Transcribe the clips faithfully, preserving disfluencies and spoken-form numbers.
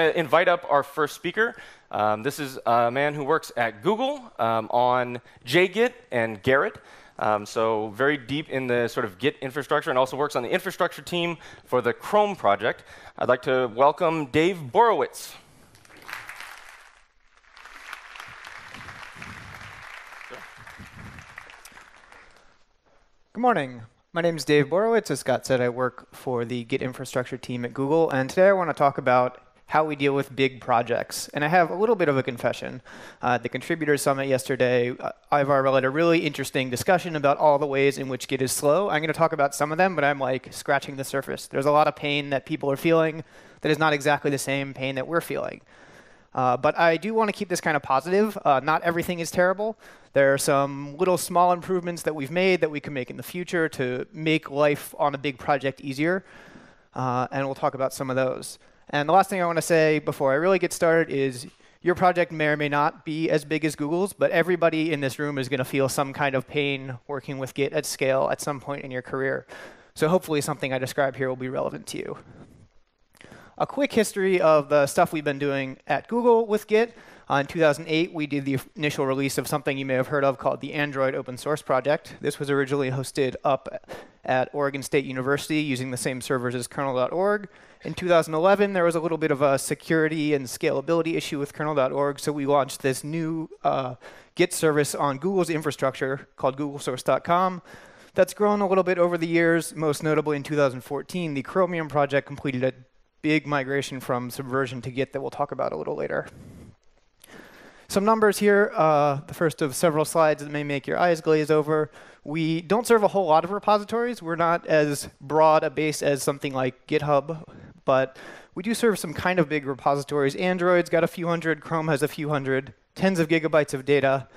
going to invite up our first speaker. Um, this is a man who works at Google um, on J Git and Gerrit. Um, so very deep in the sort of Git infrastructure, and also works on the infrastructure team for the Chrome project. I'd like to welcome Dave Borowitz. Good morning. My name is Dave Borowitz. As Scott said, I work for the Git infrastructure team at Google, and today I want to talk about how we deal with big projects. And I have a little bit of a confession. Uh, at the Contributor Summit yesterday, uh, Ivar led a really interesting discussion about all the ways in which Git is slow. I'm going to talk about some of them, but I'm like scratching the surface. There's a lot of pain that people are feeling that is not exactly the same pain that we're feeling. Uh, but I do want to keep this kind of positive. Uh, not everything is terrible. There are some little small improvements that we've made that we can make in the future to make life on a big project easier. Uh, and we'll talk about some of those. And the last thing I want to say before I really get started is your project may or may not be as big as Google's, but everybody in this room is going to feel some kind of pain working with Git at scale at some point in your career. So hopefully something I describe here will be relevant to you. A quick history of the stuff we've been doing at Google with Git. Uh, in two thousand eight, we did the initial release of something you may have heard of called the Android Open Source Project. This was originally hosted up at Oregon State University using the same servers as kernel dot org. In two thousand eleven, there was a little bit of a security and scalability issue with kernel dot org, so we launched this new uh, Git service on Google's infrastructure called google source dot com. That's grown a little bit over the years. Most notably, in two thousand fourteen, the Chromium project completed a big migration from Subversion to Git that we'll talk about a little later. Some numbers here, uh, the first of several slides that may make your eyes glaze over. We don't serve a whole lot of repositories. We're not as broad a base as something like GitHub, but we do serve some kind of big repositories. Android's got a few hundred, Chrome has a few hundred, tens of gigabytes of data.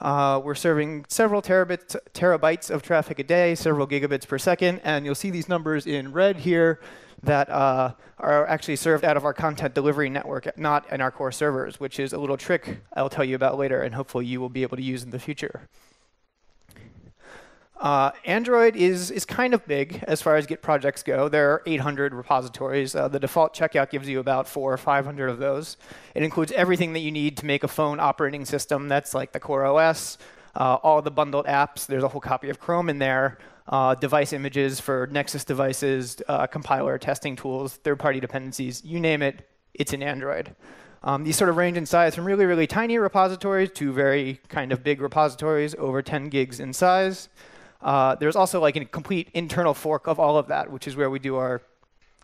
Uh, we're serving several terabits, terabytes of traffic a day, several gigabits per second, and you'll see these numbers in red here that uh, are actually served out of our content delivery network, not in our core servers, which is a little trick I'll tell you about later and hopefully you will be able to use in the future. Uh, Android is, is kind of big as far as Git projects go. There are eight hundred repositories. Uh, the default checkout gives you about four or five hundred of those. It includes everything that you need to make a phone operating system. That's like the core O S, uh, all the bundled apps. There's a whole copy of Chrome in there. Uh, device images for Nexus devices, uh, compiler testing tools, third-party dependencies, you name it, it's in Android. Um, these sort of range in size from really, really tiny repositories to very kind of big repositories, over ten gigs in size. Uh, there's also like a complete internal fork of all of that, which is where we do our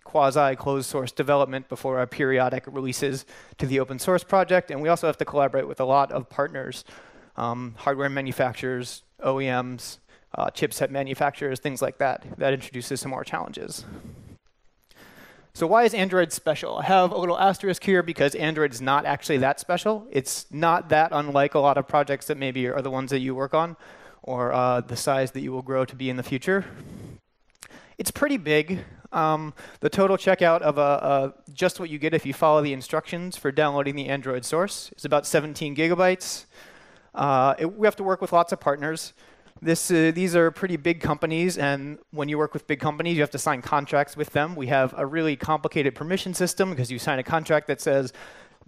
quasi-closed source development before our periodic releases to the open source project. And we also have to collaborate with a lot of partners, um, hardware manufacturers, O E Ms, Uh, chipset manufacturers, things like that. That introduces some more challenges. So why is Android special? I have a little asterisk here because Android is not actually that special. It's not that unlike a lot of projects that maybe are the ones that you work on or uh, the size that you will grow to be in the future. It's pretty big. Um, the total checkout of uh, uh, just what you get if you follow the instructions for downloading the Android source is about seventeen gigabytes. Uh, it, we have to work with lots of partners. This, uh, these are pretty big companies, and when you work with big companies, you have to sign contracts with them. We have a really complicated permission system because you sign a contract that says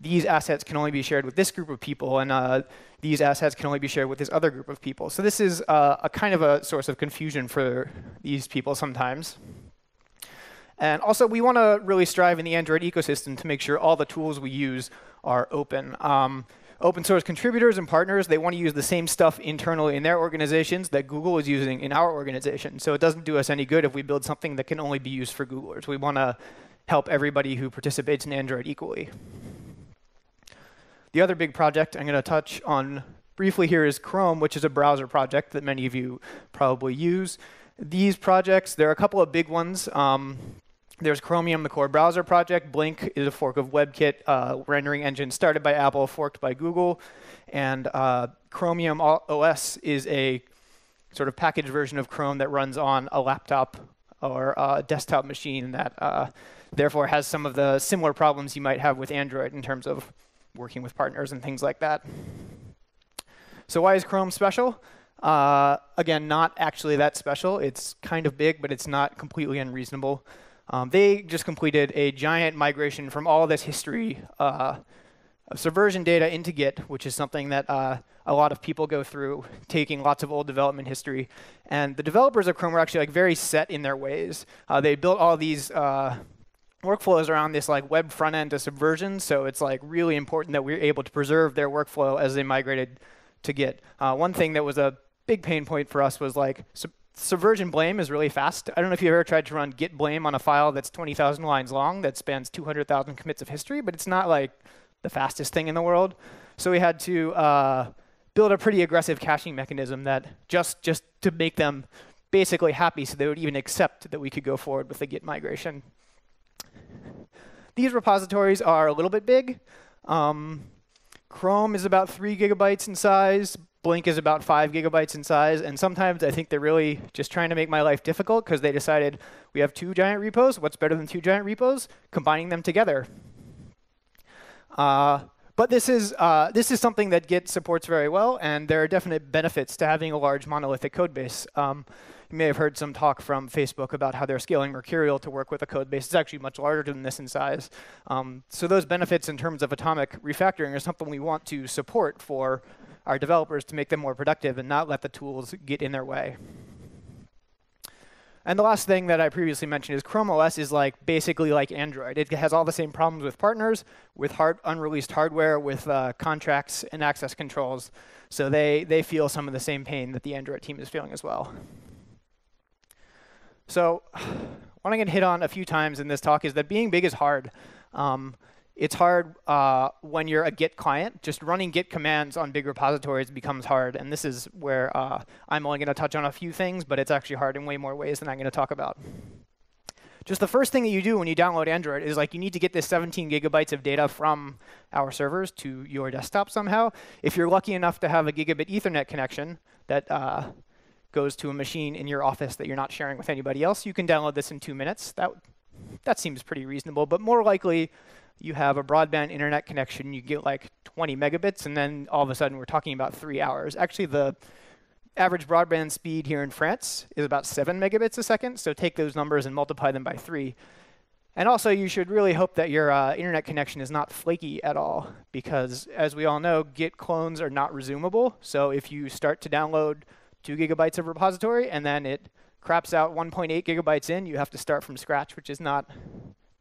these assets can only be shared with this group of people, and uh, these assets can only be shared with this other group of people. So this is uh, a kind of a source of confusion for these people sometimes. And also, we want to really strive in the Android ecosystem to make sure all the tools we use are open. Um, Open source contributors and partners, they want to use the same stuff internally in their organizations that Google is using in our organization. So it doesn't do us any good if we build something that can only be used for Googlers. We want to help everybody who participates in Android equally. The other big project I'm going to touch on briefly here is Chrome, which is a browser project that many of you probably use. These projects, there are a couple of big ones. Um, There's Chromium, the core browser project. Blink is a fork of WebKit, uh, rendering engine started by Apple, forked by Google. And uh, Chromium O S is a sort of packaged version of Chrome that runs on a laptop or a desktop machine that uh, therefore has some of the similar problems you might have with Android in terms of working with partners and things like that. So why is Chrome special? Uh, again, not actually that special. It's kind of big, but it's not completely unreasonable. Um, they just completed a giant migration from all of this history uh, of Subversion data into Git, which is something that uh, a lot of people go through, taking lots of old development history. And the developers of Chrome were actually like very set in their ways. Uh, they built all these uh, workflows around this like web front end to Subversion, so it's like really important that we're able to preserve their workflow as they migrated to Git. Uh, one thing that was a big pain point for us was like sub Subversion blame is really fast. I don't know if you've ever tried to run git blame on a file that's twenty thousand lines long that spans two hundred thousand commits of history, but it's not like the fastest thing in the world. So we had to uh, build a pretty aggressive caching mechanism that just just to make them basically happy so they would even accept that we could go forward with the Git migration. These repositories are a little bit big. Um, Chrome is about three gigabytes in size. Blink is about five gigabytes in size. And sometimes I think they're really just trying to make my life difficult because they decided we have two giant repos. What's better than two giant repos? Combining them together. Uh, but this is, uh, this is something that Git supports very well. And there are definite benefits to having a large monolithic code base. Um, you may have heard some talk from Facebook about how they're scaling Mercurial to work with a code base. It's actually much larger than this in size. Um, so those benefits in terms of atomic refactoring are something we want to support for our developers to make them more productive and not let the tools get in their way. And the last thing that I previously mentioned is Chrome O S is like basically like Android. It has all the same problems with partners, with hard, unreleased hardware, with uh, contracts and access controls. So they, they feel some of the same pain that the Android team is feeling as well. So what I'm going to hit on a few times in this talk is that being big is hard. Um, It's hard uh, when you're a Git client. Just running Git commands on big repositories becomes hard. And this is where uh, I'm only going to touch on a few things, but it's actually hard in way more ways than I'm going to talk about. Just the first thing that you do when you download Android is like you need to get this seventeen gigabytes of data from our servers to your desktop somehow. If you're lucky enough to have a gigabit Ethernet connection that uh, goes to a machine in your office that you're not sharing with anybody else, you can download this in two minutes. That, that seems pretty reasonable, but more likely, you have a broadband internet connection, you get like twenty megabits, and then all of a sudden we're talking about three hours. Actually, the average broadband speed here in France is about seven megabits a second, so take those numbers and multiply them by three. And also, you should really hope that your uh, internet connection is not flaky at all, because as we all know, Git clones are not resumable. So if you start to download two gigabytes of repository and then it craps out one point eight gigabytes in, you have to start from scratch, which is not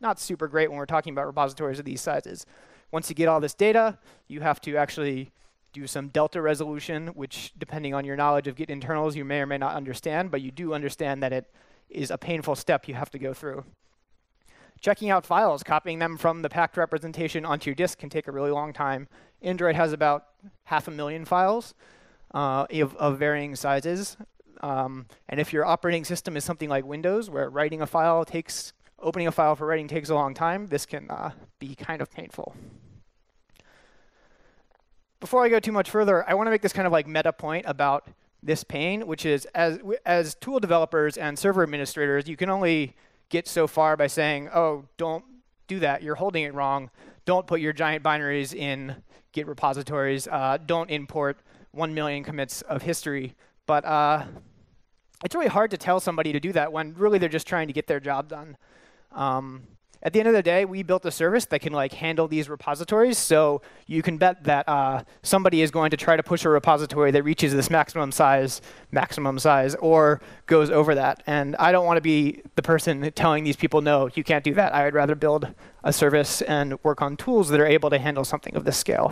Not super great when we're talking about repositories of these sizes. Once you get all this data, you have to actually do some delta resolution, which depending on your knowledge of Git internals, you may or may not understand, but you do understand that it is a painful step you have to go through. Checking out files, copying them from the packed representation onto your disk can take a really long time. Android has about half a million files uh, of, of varying sizes. Um, and if your operating system is something like Windows, where writing a file takes Opening a file for writing takes a long time. This can uh, be kind of painful. Before I go too much further, I want to make this kind of like meta point about this pain, which is as, as tool developers and server administrators, you can only get so far by saying, oh, don't do that. You're holding it wrong. Don't put your giant binaries in Git repositories. Uh, don't import one million commits of history. But uh, it's really hard to tell somebody to do that when really they're just trying to get their job done. Um, at the end of the day, we built a service that can like handle these repositories, so you can bet that uh, somebody is going to try to push a repository that reaches this maximum size, maximum size, or goes over that. And I don't want to be the person telling these people, no, you can't do that. I would rather build a service and work on tools that are able to handle something of this scale.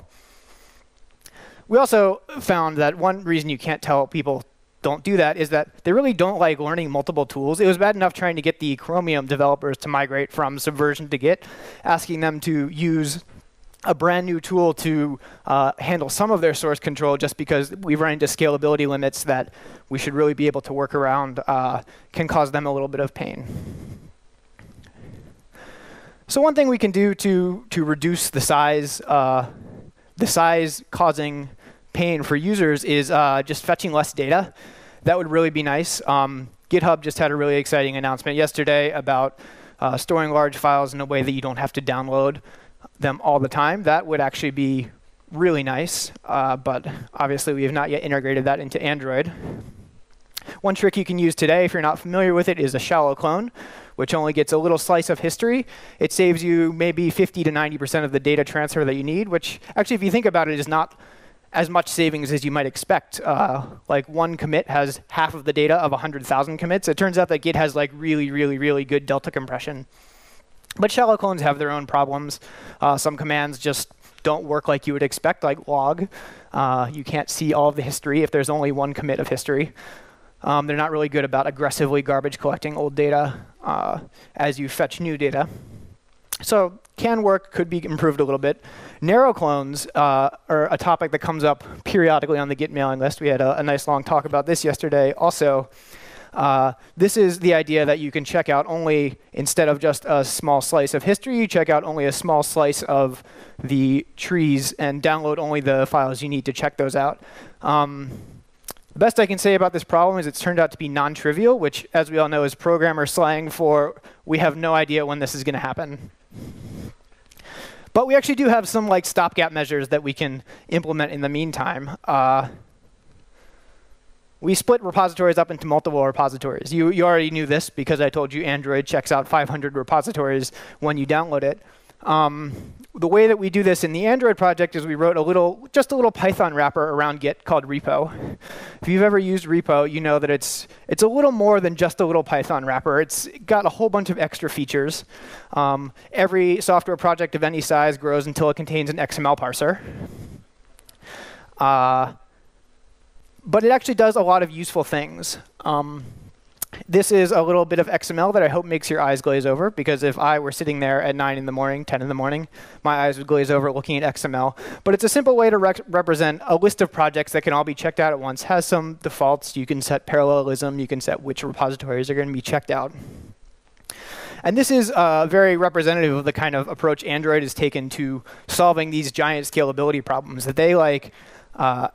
We also found that one reason you can't tell people don't do that is that they really don't like learning multiple tools. It was bad enough trying to get the Chromium developers to migrate from Subversion to Git, asking them to use a brand new tool to uh, handle some of their source control just because we run into scalability limits that we should really be able to work around uh, can cause them a little bit of pain. So one thing we can do to, to reduce the size, uh, the size causing pain for users is uh, just fetching less data. That would really be nice. Um, GitHub just had a really exciting announcement yesterday about uh, storing large files in a way that you don't have to download them all the time. That would actually be really nice, uh, but obviously we have not yet integrated that into Android. One trick you can use today, if you're not familiar with it, is a shallow clone, which only gets a little slice of history. It saves you maybe fifty to ninety percent of the data transfer that you need, which actually, if you think about it, is not as much savings as you might expect. Uh, like one commit has half of the data of one hundred thousand commits. It turns out that Git has like really, really, really good delta compression. But shallow clones have their own problems. Uh, some commands just don't work like you would expect, like log. Uh, you can't see all of the history if there's only one commit of history. Um, they're not really good about aggressively garbage collecting old data uh, as you fetch new data. So can work, could be improved a little bit. Narrow clones uh, are a topic that comes up periodically on the Git mailing list. We had a, a nice long talk about this yesterday also. Uh, this is the idea that you can check out only, instead of just a small slice of history, you check out only a small slice of the trees and download only the files you need to check those out. Um, the best I can say about this problem is it's turned out to be non-trivial, which, as we all know, is programmer slang for we have no idea when this is going to happen. But we actually do have some like stopgap measures that we can implement in the meantime. Uh, We split repositories up into multiple repositories. You, you already knew this because I told you Android checks out five hundred repositories when you download it. Um, the way that we do this in the Android project is we wrote a little, just a little Python wrapper around Git called repo. If you've ever used repo, you know that it's, it's a little more than just a little Python wrapper. It's got a whole bunch of extra features. Um, every software project of any size grows until it contains an X M L parser. Uh, But it actually does a lot of useful things. Um, this is a little bit of X M L that I hope makes your eyes glaze over, because if I were sitting there at nine in the morning, ten in the morning, my eyes would glaze over looking at X M L. But it's a simple way to re represent a list of projects that can all be checked out at once. Has some defaults. You can set parallelism. You can set which repositories are going to be checked out. And this is uh, very representative of the kind of approach Android has taken to solving these giant scalability problems, that they like uh,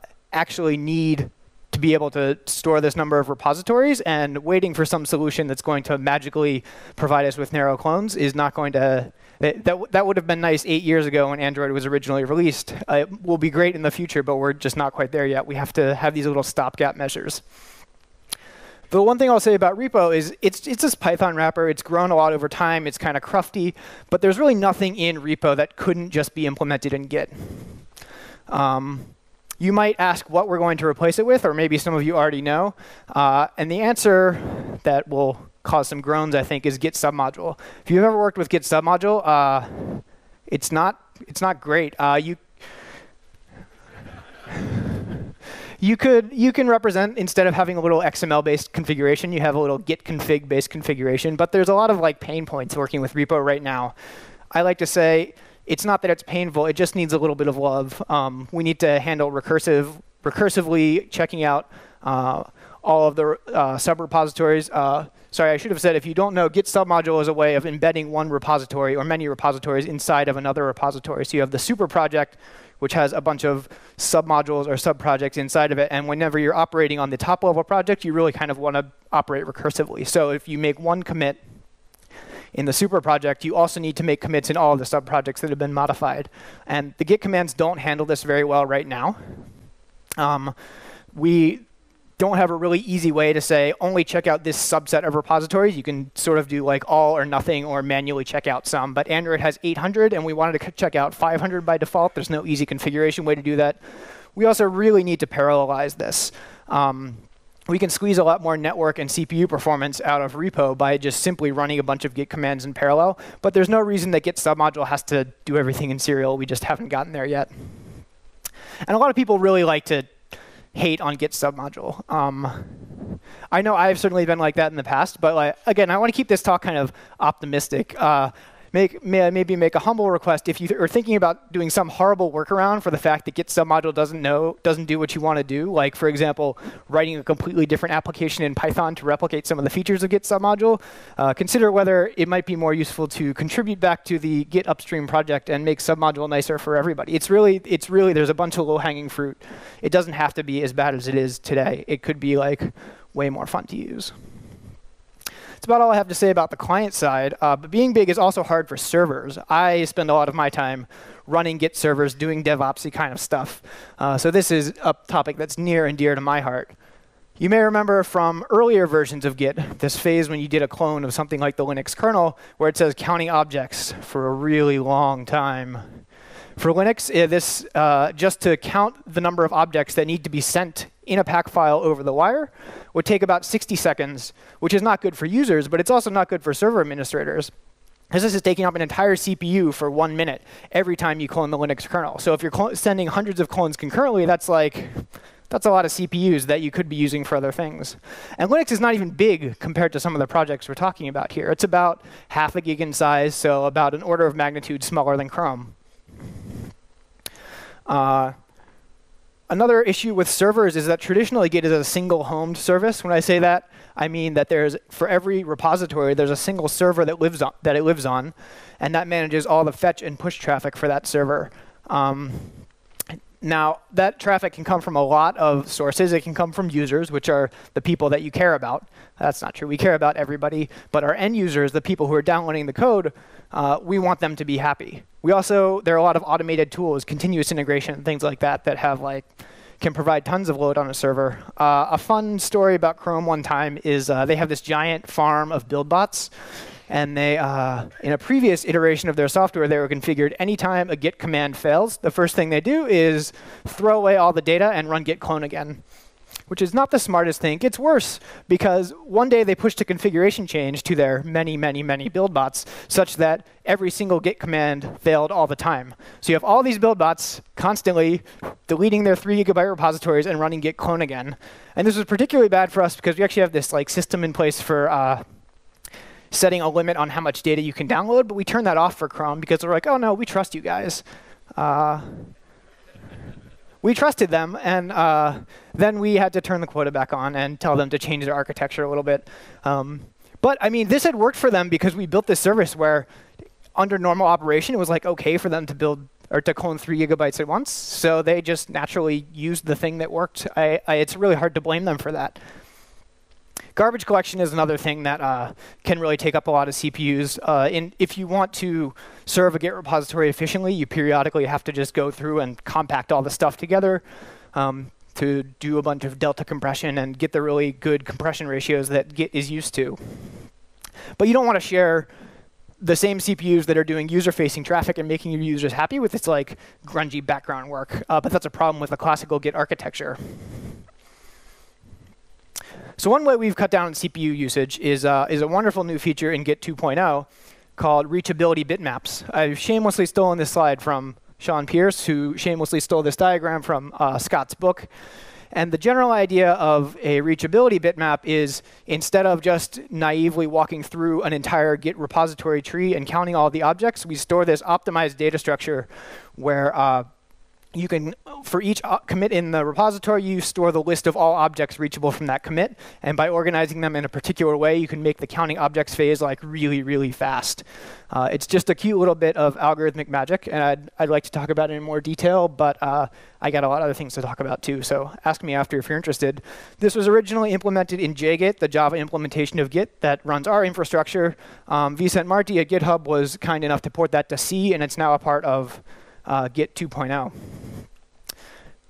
actually need to be able to store this number of repositories, and waiting for some solution that's going to magically provide us with narrow clones is not going to, that, that, that would have been nice eight years ago when Android was originally released. Uh, it will be great in the future, but we're just not quite there yet. We have to have these little stopgap measures. The one thing I'll say about repo is it's, it's this Python wrapper. It's grown a lot over time. It's kind of crufty, but there's really nothing in repo that couldn't just be implemented in Git. Um, You might ask what we're going to replace it with, or maybe some of you already know. Uh, and the answer that will cause some groans, I think, is Git submodule. If you've ever worked with Git submodule, uh, it's not it's not great. Uh, you you could you can represent, instead of having a little X M L-based configuration, you have a little Git config-based configuration. But there's a lot of like pain points working with repo right now. I like to say, it's not that it's painful. It just needs a little bit of love. Um, we need to handle recursive, recursively checking out uh, all of the uh, sub-repositories. Uh, sorry, I should have said, if you don't know, Git submodule is a way of embedding one repository or many repositories inside of another repository. So you have the super project, which has a bunch of submodules or subprojects inside of it. And whenever you're operating on the top-level project, you really kind of want to operate recursively. So if you make one commit in the super project, you also need to make commits in all of the sub-projects that have been modified. And the Git commands don't handle this very well right now. Um, we don't have a really easy way to say, only check out this subset of repositories. You can sort of do like all or nothing or manually check out some. But Android has eight hundred, and we wanted to check out five hundred by default. There's no easy configuration way to do that. We also really need to parallelize this. Um, We can squeeze a lot more network and C P U performance out of repo by just simply running a bunch of Git commands in parallel. But there's no reason that Git submodule has to do everything in serial. We just haven't gotten there yet. And a lot of people really like to hate on Git submodule. Um, I know I've certainly been like that in the past. But like, again, I want to keep this talk kind of optimistic. Uh, Make, may I maybe make a humble request. If you th are thinking about doing some horrible workaround for the fact that Git submodule doesn't know, doesn't do what you want to do, like, for example, writing a completely different application in Python to replicate some of the features of Git submodule, uh, consider whether it might be more useful to contribute back to the Git upstream project and make submodule nicer for everybody. It's really, it's really, there's a bunch of low-hanging fruit. It doesn't have to be as bad as it is today. It could be like way more fun to use. That's about all I have to say about the client side. Uh, but being big is also hard for servers. I spend a lot of my time running Git servers, doing DevOpsy kind of stuff. Uh, so this is a topic that's near and dear to my heart. You may remember from earlier versions of Git, this phase when you did a clone of something like the Linux kernel, where it says counting objects for a really long time. For Linux, this uh, just to count the number of objects that need to be sent in a pack file over the wire would take about sixty seconds, which is not good for users, but it's also not good for server administrators, because this is taking up an entire C P U for one minute every time you clone the Linux kernel. So if you're sending hundreds of clones concurrently, that's like that's a lot of C P Us that you could be using for other things. And Linux is not even big compared to some of the projects we're talking about here. It's about half a gig in size, so about an order of magnitude smaller than Chrome. Uh, Another issue with servers is that traditionally Git is a single homed service. When I say that, I mean that there's for every repository, there's a single server that lives on, that it lives on, and that manages all the fetch and push traffic for that server. Um, now, that traffic can come from a lot of sources. It can come from users, which are the people that you care about. That's not true. We care about everybody, but our end users, the people who are downloading the code, uh, we want them to be happy. We also, there are a lot of automated tools, continuous integration, and things like that that have like can provide tons of load on a server. Uh, a fun story about Chrome one time is uh, they have this giant farm of build bots, and they, uh, in a previous iteration of their software, they were configured anytime a git command fails, the first thing they do is throw away all the data and run git clone again, which is not the smartest thing. It's worse, because one day they pushed a configuration change to their many, many, many build bots such that every single git command failed all the time. So you have all these build bots constantly deleting their three gigabyte repositories and running git clone again. And this was particularly bad for us because we actually have this like system in place for uh, setting a limit on how much data you can download, but we turned that off for Chrome because we're like, oh no, we trust you guys. Uh, We trusted them, and uh, then we had to turn the quota back on and tell them to change their architecture a little bit. Um, but I mean, this had worked for them because we built this service where, under normal operation, it was like okay for them to build or to clone three gigabytes at once. So they just naturally used the thing that worked. I, I, it's really hard to blame them for that. Garbage collection is another thing that uh, can really take up a lot of C P Us. Uh, in, if you want to serve a Git repository efficiently, you periodically have to just go through and compact all the stuff together um, to do a bunch of delta compression and get the really good compression ratios that Git is used to. But you don't want to share the same C P Us that are doing user-facing traffic and making your users happy with its like grungy background work. Uh, but that's a problem with the classical Git architecture. So one way we've cut down on C P U usage is, uh, is a wonderful new feature in Git two point oh called reachability bitmaps. I've shamelessly stolen this slide from Sean Pierce, who shamelessly stole this diagram from uh, Scott's book. And the general idea of a reachability bitmap is instead of just naively walking through an entire Git repository tree and counting all the objects, we store this optimized data structure where uh, you can, for each commit in the repository, you store the list of all objects reachable from that commit. And by organizing them in a particular way, you can make the counting objects phase like really, really fast. Uh, it's just a cute little bit of algorithmic magic, and I'd, I'd like to talk about it in more detail, but uh, I got a lot of other things to talk about too, so ask me after if you're interested. This was originally implemented in J Git, the Java implementation of Git that runs our infrastructure. Um, Vincent Marti at GitHub was kind enough to port that to C, and it's now a part of Uh, Git two point oh.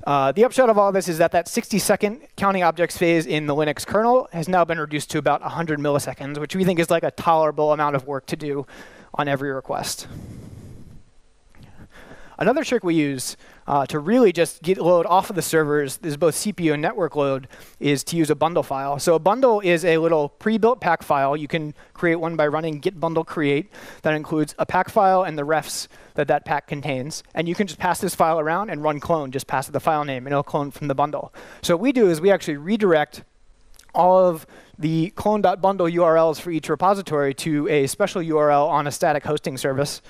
Uh, the upshot of all this is that that sixty second counting objects phase in the Linux kernel has now been reduced to about one hundred milliseconds, which we think is like a tolerable amount of work to do on every request. Another trick we use uh, to really just get load off of the servers, this is both C P U and network load, is to use a bundle file. So a bundle is a little pre-built pack file. You can create one by running git bundle create that includes a pack file and the refs that that pack contains. And you can just pass this file around and run clone. Just pass it the file name, and it'll clone from the bundle. So what we do is we actually redirect all of the clone.bundle U R Ls for each repository to a special U R L on a static hosting service.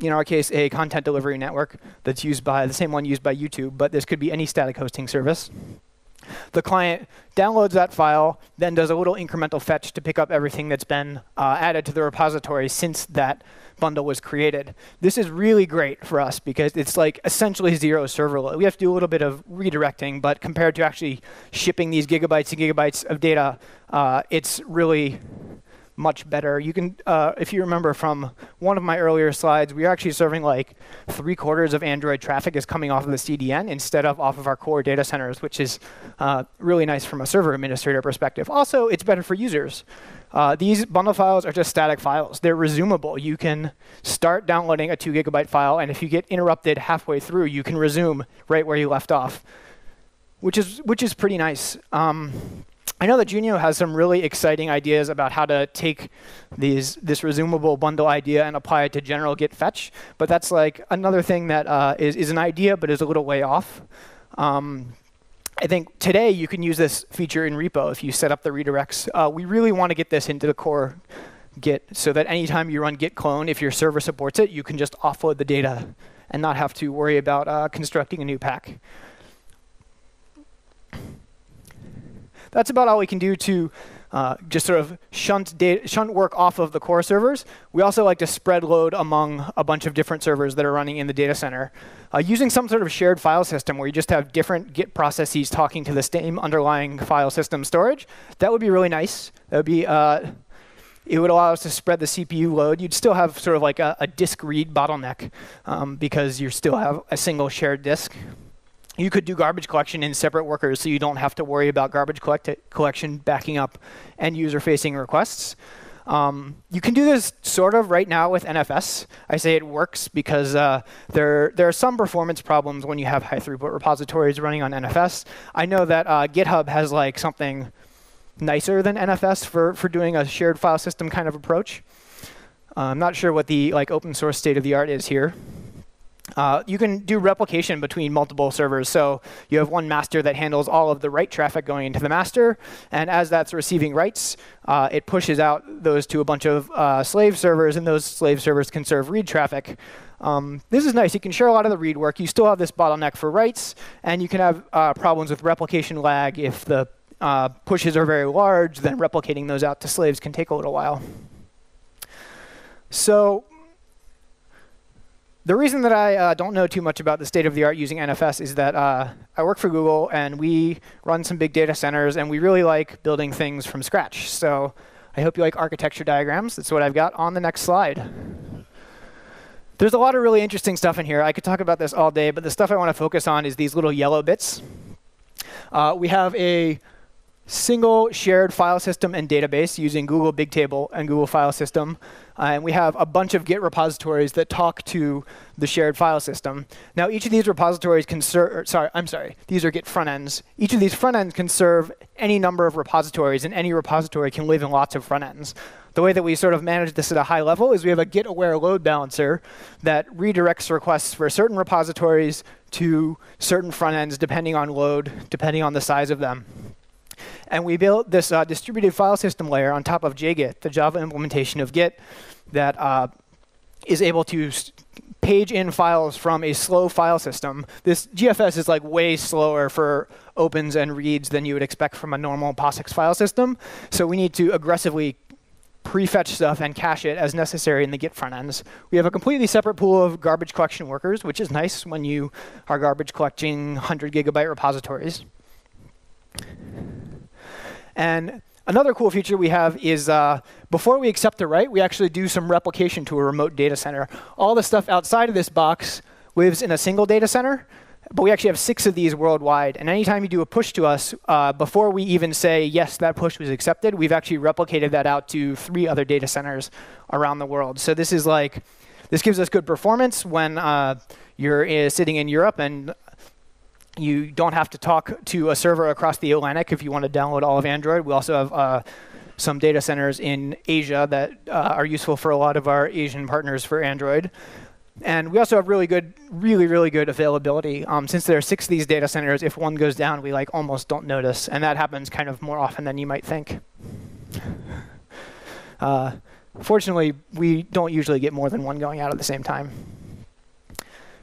In our case, a content delivery network that's used by the same one used by YouTube, but this could be any static hosting service. The client downloads that file, then does a little incremental fetch to pick up everything that's been uh, added to the repository since that bundle was created. This is really great for us because it's like essentially zero server load. We have to do a little bit of redirecting, but compared to actually shipping these gigabytes and gigabytes of data, uh, it's really much better. You can, uh, if you remember from one of my earlier slides, we're actually serving like three quarters of Android traffic is coming off of the C D N instead of off of our core data centers, which is uh, really nice from a server administrator perspective. Also, it's better for users. Uh, these bundle files are just static files. They're resumable. You can start downloading a two gigabyte file, and if you get interrupted halfway through, you can resume right where you left off, which is, which is pretty nice. Um, I know that Junio has some really exciting ideas about how to take these, this resumable bundle idea and apply it to general Git fetch, but that's like another thing that uh, is, is an idea but is a little way off. Um, I think today you can use this feature in repo if you set up the redirects. Uh, we really want to get this into the core Git so that anytime you run Git clone, if your server supports it, you can just offload the data and not have to worry about uh, constructing a new pack. That's about all we can do to uh, just sort of shunt, data, shunt work off of the core servers. We also like to spread load among a bunch of different servers that are running in the data center uh, using some sort of shared file system where you just have different Git processes talking to the same underlying file system storage. That would be really nice. That would be, uh, it would allow us to spread the C P U load. You'd still have sort of like a, a disk read bottleneck um, because you still have a single shared disk. You could do garbage collection in separate workers so you don't have to worry about garbage collect collection backing up end user facing requests. Um, you can do this sort of right now with N F S. I say it works because uh, there, there are some performance problems when you have high throughput repositories running on N F S. I know that uh, GitHub has like something nicer than N F S for, for doing a shared file system kind of approach. Uh, I'm not sure what the like open source state of the art is here. Uh, you can do replication between multiple servers. So you have one master that handles all of the write traffic going into the master. And as that's receiving writes, uh, it pushes out those to a bunch of uh, slave servers. And those slave servers can serve read traffic. Um, this is nice. You can share a lot of the read work. You still have this bottleneck for writes. And you can have uh, problems with replication lag. If the uh, pushes are very large, then replicating those out to slaves can take a little while. So the reason that I uh, don't know too much about the state of the art using N F S is that uh, I work for Google, and we run some big data centers, and we really like building things from scratch. So I hope you like architecture diagrams. That's what I've got on the next slide. There's a lot of really interesting stuff in here. I could talk about this all day, but the stuff I want to focus on is these little yellow bits. Uh, we have a single shared file system and database using Google Bigtable and Google File System. Uh, and we have a bunch of Git repositories that talk to the shared file system. Now, each of these repositories can serve, sorry, I'm sorry, these are Git front ends. Each of these front ends can serve any number of repositories, and any repository can live in lots of front ends. The way that we sort of manage this at a high level is we have a Git-aware load balancer that redirects requests for certain repositories to certain front ends, depending on load, depending on the size of them. And we built this uh, distributed file system layer on top of J Git, the Java implementation of Git, that uh, is able to page in files from a slow file system. This G F S is like way slower for opens and reads than you would expect from a normal POSIX file system. So we need to aggressively prefetch stuff and cache it as necessary in the Git front ends. We have a completely separate pool of garbage collection workers, which is nice when you are garbage collecting one hundred gigabyte repositories. And another cool feature we have is uh, before we accept a write, we actually do some replication to a remote data center. All the stuff outside of this box lives in a single data center, but we actually have six of these worldwide. And anytime you do a push to us, uh, before we even say, yes, that push was accepted, we've actually replicated that out to three other data centers around the world. So this is like, this gives us good performance when uh, you're uh, sitting in Europe and you don't have to talk to a server across the Atlantic if you want to download all of Android. We also have uh, some data centers in Asia that uh, are useful for a lot of our Asian partners for Android. And we also have really good, really, really good availability. Um, since there are six of these data centers, if one goes down, we like almost don't notice. And that happens kind of more often than you might think. Uh, fortunately, we don't usually get more than one going out at the same time.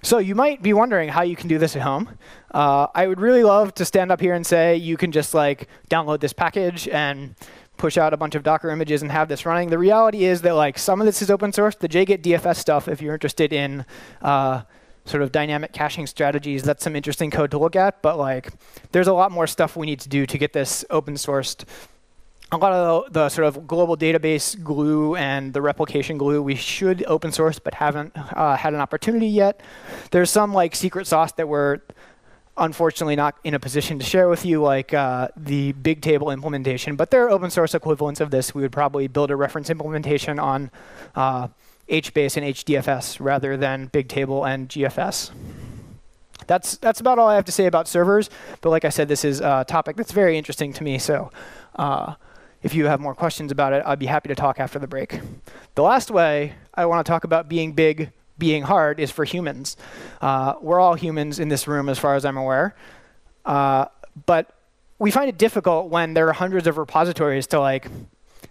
So you might be wondering how you can do this at home. Uh, I would really love to stand up here and say you can just like download this package and push out a bunch of Docker images and have this running. The reality is that like some of this is open source. The J Git D F S stuff, if you're interested in uh, sort of dynamic caching strategies, that's some interesting code to look at. But like, there's a lot more stuff we need to do to get this open sourced. a lot of the sort of global database glue and the replication glue we should open source but haven't uh, had an opportunity yet. There's some like secret sauce that we're unfortunately not in a position to share with you, like uh, the Bigtable implementation, but there are open source equivalents of this. We would probably build a reference implementation on uh, H base and H D F S rather than Bigtable and G F S. That's, that's about all I have to say about servers, but like I said, this is a topic that's very interesting to me, so uh, if you have more questions about it, I'd be happy to talk after the break. The last way I want to talk about being big, being hard is for humans. Uh, we're all humans in this room as far as I'm aware, uh, but we find it difficult when there are hundreds of repositories to like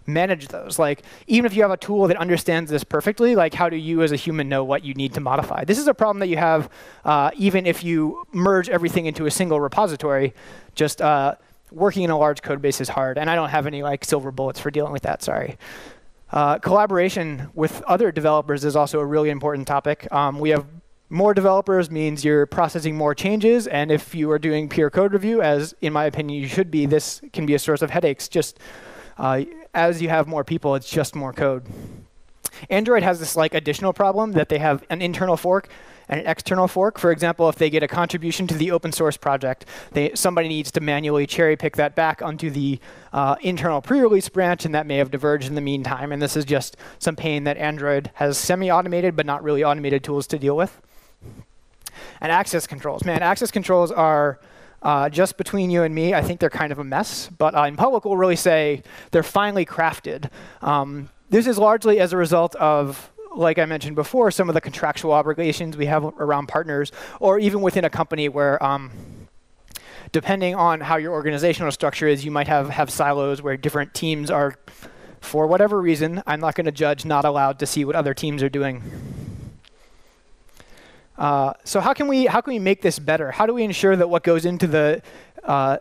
manage those. Like, even if you have a tool that understands this perfectly, like how do you as a human know what you need to modify? This is a problem that you have uh, even if you merge everything into a single repository. Just uh, working in a large code base is hard, and I don't have any like silver bullets for dealing with that, sorry. Uh, collaboration with other developers is also a really important topic. Um, we have more developers means you're processing more changes, and if you are doing peer code review, as in my opinion you should be, this can be a source of headaches. Just uh, as you have more people, it's just more code. Android has this like additional problem that they have an internal fork and an external fork. For example, if they get a contribution to the open source project, they, somebody needs to manually cherry pick that back onto the uh, internal pre-release branch, and that may have diverged in the meantime. And this is just some pain that Android has semi-automated but not really automated tools to deal with. And access controls. Man, access controls are Uh, just between you and me, I think they're kind of a mess, but uh, in public we'll really say they're finely crafted. Um, this is largely as a result of, like I mentioned before, some of the contractual obligations we have around partners, or even within a company where um, depending on how your organizational structure is, you might have, have silos where different teams are, for whatever reason, I'm not going to judge, not allowed to see what other teams are doing. Uh, so how can we how can we make this better? How do we ensure that what goes into the uh,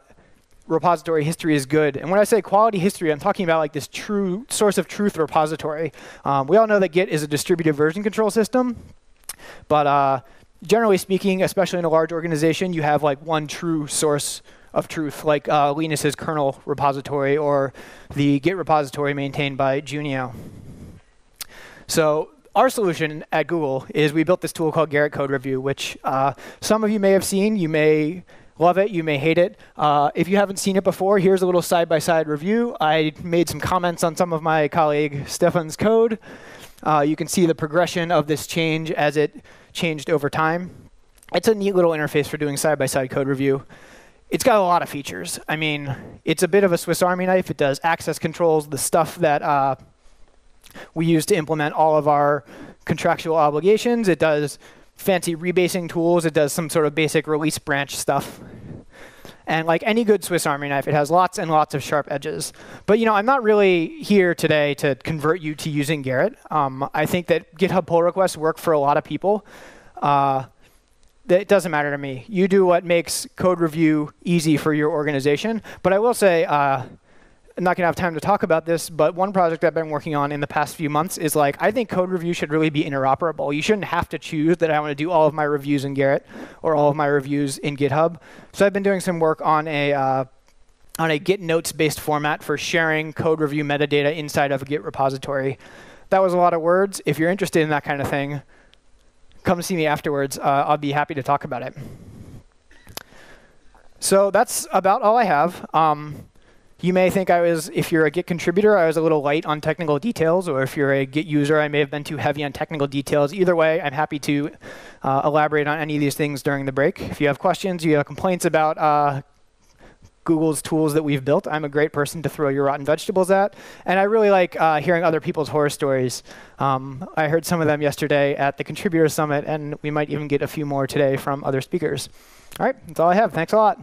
repository history is good? And when I say quality history, I'm talking about like this true source of truth repository. Um, we all know that Git is a distributed version control system, but uh, generally speaking, especially in a large organization, you have like one true source of truth, like uh, Linus's kernel repository or the Git repository maintained by Junio. So our solution at Google is we built this tool called Gerrit Code Review, which uh, some of you may have seen. You may love it, you may hate it. Uh, if you haven't seen it before, here's a little side-by-side review. I made some comments on some of my colleague Stefan's code. Uh, you can see the progression of this change as it changed over time. It's a neat little interface for doing side-by-side code review. It's got a lot of features. I mean, it's a bit of a Swiss Army knife. It does access controls, the stuff that uh, we use to implement all of our contractual obligations. It does fancy rebasing tools. It does some sort of basic release branch stuff. And like any good Swiss Army knife, it has lots and lots of sharp edges. But you know, I'm not really here today to convert you to using Gerrit. Um, I think that GitHub pull requests work for a lot of people. Uh, It doesn't matter to me. You do what makes code review easy for your organization. But I will say, uh, I'm not going to have time to talk about this, but one project I've been working on in the past few months is like, I think code review should really be interoperable. You shouldn't have to choose that I want to do all of my reviews in Gerrit or all of my reviews in GitHub. So I've been doing some work on a, uh, on a Git notes-based format for sharing code review metadata inside of a Git repository. That was a lot of words. If you're interested in that kind of thing, come see me afterwards. Uh, I'll be happy to talk about it. So that's about all I have. Um, You may think I was, if you're a Git contributor, I was a little light on technical details, or if you're a Git user, I may have been too heavy on technical details. Either way, I'm happy to uh, elaborate on any of these things during the break. If you have questions, you have complaints about uh, Google's tools that we've built, I'm a great person to throw your rotten vegetables at. And I really like uh, hearing other people's horror stories. Um, I heard some of them yesterday at the Contributor Summit, and we might even get a few more today from other speakers. All right, that's all I have. Thanks a lot.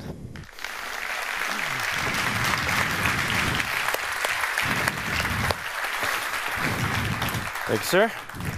Thanks, sir.